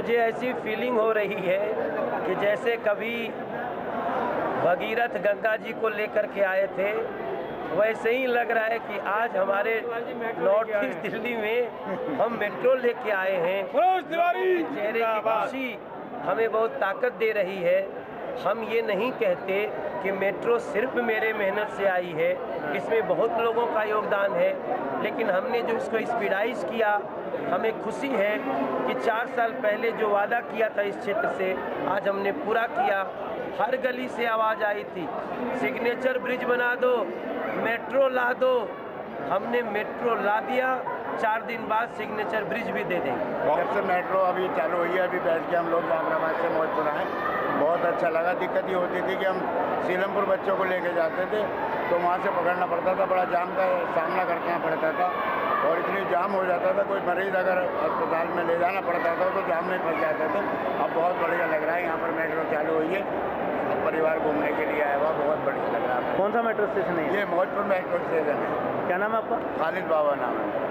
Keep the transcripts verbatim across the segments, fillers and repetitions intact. मुझे ऐसी फीलिंग हो रही है कि जैसे कभी भगीरथ गंगा जी को लेकर के आए थे, वैसे ही लग रहा है कि आज हमारे नॉर्थ ईस्ट दिल्ली में हम मेट्रो लेके आए हैं। चेहरे की खुशी हमें बहुत ताकत दे रही है। हम ये नहीं कहते कि मेट्रो सिर्फ मेरे मेहनत से आई है, इसमें बहुत लोगों का योगदान है, लेकिन हमने जो इसको स्पीडाइज किया, हमें खुशी है कि चार साल पहले जो वादा किया था इस क्षेत्र से आज हमने पूरा किया। हर गली से आवाज़ आई थी, सिग्नेचर ब्रिज बना दो, मेट्रो ला दो। हमने मेट्रो ला दिया, चार दिन बाद सिग्नेचर ब्रिज भी दे देंगे। जब से मेट्रो अभी चालू हुई है, अभी बैठ के हम लोग गांव से मोजपुरा हैं, बहुत अच्छा लगा। दिक्कत ये होती थी कि हम सिलमपुर बच्चों को लेके जाते थे तो वहाँ से पकड़ना पड़ता था, बड़ा जाम का सामना करना पड़ता था और इतनी जाम हो जाता था, कोई मरीज अगर अस्पताल में ले जाना पड़ता था तो जाम में फंस जाते थे। अब बहुत बढ़िया लग रहा है, यहाँ पर मेट्रो चालू हुई है, परिवार घूमने के लिए आया हुआ, बहुत बढ़िया लग रहा है। कौन सा मेट्रो स्टेशन है? ये मौजपुर मेट्रो स्टेशन है। क्या नाम है आपका? खालिद बाबा नाम है।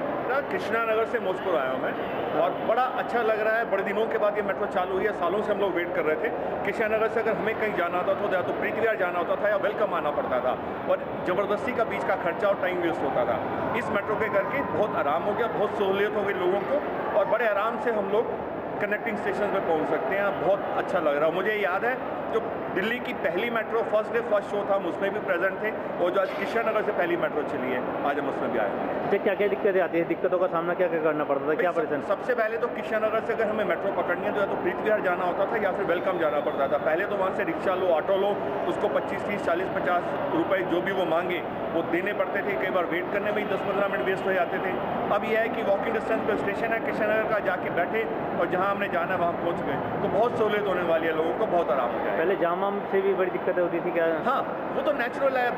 कृष्णा नगर से मौजपुर आया हूँ मैं और बड़ा अच्छा लग रहा है। बड़े दिनों के बाद ये मेट्रो चालू हुई है, सालों से हम लोग वेट कर रहे थे। कृष्णा नगर से अगर हमें कहीं जाना होता था तो या तो प्रीत विहार जाना होता था या वेलकम आना पड़ता था और ज़बरदस्ती का बीच का खर्चा और टाइम वेस्ट होता था। इस मेट्रो के करके बहुत आराम हो गया, बहुत सहूलियत हो गई लोगों को और बड़े आराम से हम लोग कनेक्टिंग स्टेशन पर पहुँच सकते हैं। बहुत अच्छा लग रहा है। मुझे याद है जो दिल्ली की पहली metro first day first show था, हम उसमें भी प्रेजेंट थे और जो आज कृष्णा नगर से पहली मेट्रो चली है, आज हम उसमें भी आए हैं। क्या क्या दिक्कतें आती हैं? दिक्कतों का सामना क्या क्या करना पड़ता था? क्या परेशान? सबसे पहले तो कृष्णा नगर से अगर हमें मेट्रो पकड़नी है तो या तो प्रीत विहार जाना होता था या फिर वेलकम जाना पड़ता था। पहले तो वहाँ से रिक्शा लो, ऑटो लो, उसको पच्चीस तीस चालीस पचास रुपये जो भी वो मांगे वो देने पड़ते थे। कई बार वेट करने में ही दस पंद्रह मिनट वेस्ट हो जाते थे। अब यह है कि वॉकिंग डिस्टेंस पर स्टेशन है कृष्णा नगर का, जाके बैठे और जहाँ हमने जाना है वहाँ पहुँच गए, तो बहुत सहूलियत होने वाली है, लोगों को बहुत आराम हो जाए। पहले जाम से भी बड़ी दिक्कतें होती थी क्या? हाँ, वो तो नेचुरल है।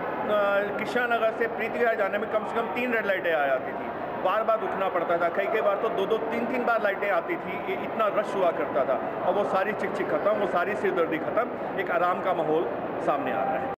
कृष्णा नगर से प्रीत विहार जाने में कम से कम तीन रेड लाइटें आ जाती थी, बार बार रुकना पड़ता था, कई कई बार तो दो दो तीन तीन बार लाइटें आती थी। ये इतना रश हुआ करता था। अब वो सारी चिकचिक खत्म, वो सारी सिरदर्दी खत्म, एक आराम का माहौल सामने आ रहा है।